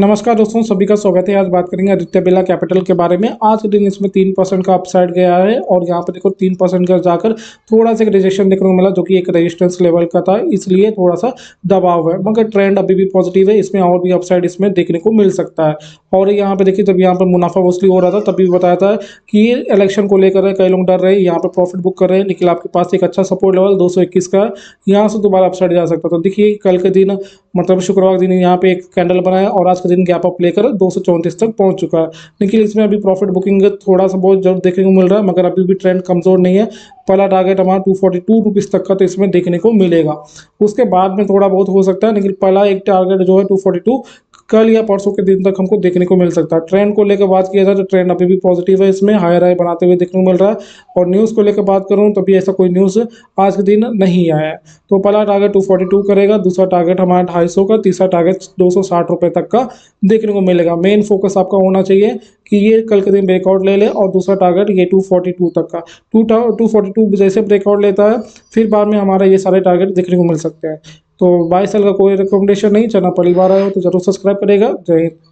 नमस्कार दोस्तों, सभी का स्वागत है। आज बात करेंगे आदित्य बिरला कैपिटल के बारे में। आज के दिन इसमें 3% का अपसाइड गया है और यहाँ पे देखो 3% का जाकर थोड़ा सा एक रिजेक्शन देखने को मिला जो कि एक रेजिस्टेंस लेवल का था, इसलिए थोड़ा सा दबाव है, मगर ट्रेंड अभी भी पॉजिटिव है। इसमें और भी अपसाइड इसमें देखने को मिल सकता है। और यहाँ पे देखिए, जब यहाँ पर मुनाफा वसूली हो रहा था तभी बताया था कि इलेक्शन को लेकर कई लोग डर रहे हैं, यहाँ पर प्रॉफिट बुक कर रहे हैं, लेकिन आपके पास एक अच्छा सपोर्ट लेवल 221 का, यहाँ से दोबारा अपसाइड जा सकता। तो देखिए कल के दिन मतलब शुक्रवार के दिन यहाँ पे एक कैंडल बनाया और आज दिन गैप अप लेकर 234 तक पहुंच चुका है। लेकिन इसमें अभी प्रॉफिट बुकिंग थोड़ा सा बहुत जरूर देखने को मिल रहा है, मगर अभी भी ट्रेंड कमजोर नहीं है। पहला टारगेट हमारा 242 रुपीस तक का तो इसमें देखने को मिलेगा, उसके बाद में थोड़ा बहुत हो सकता है, लेकिन पहला एक टारगेट जो है 242 कल या परसों के दिन तक हमको देखने को मिल सकता है। ट्रेंड को लेकर बात किया जाए तो ट्रेंड अभी भी पॉजिटिव है, इसमें हायर हाई बनाते हुए देखने को मिल रहा है। और न्यूज़ को लेकर बात करूँ तो भी ऐसा कोई न्यूज़ आज के दिन नहीं आया है। तो पहला टारगेट 242 करेगा, दूसरा टारगेट हमारा 250 का, तीसरा टारगेट 260 रुपये तक का देखने को मिलेगा। मेन फोकस आपका होना चाहिए कि ये कल के दिन ब्रेकआउट ले ले और दूसरा टारगेट ये 242 तक का 242 जैसे ब्रेकआउट लेता है फिर बाद में हमारा ये सारे टारगेट देखने को मिल सकते हैं। तो बाय सेल का कोई रिकमेंडेशन नहीं। चैनल पहली बार आए हो तो जरूर सब्सक्राइब करेगा। जय हिंद।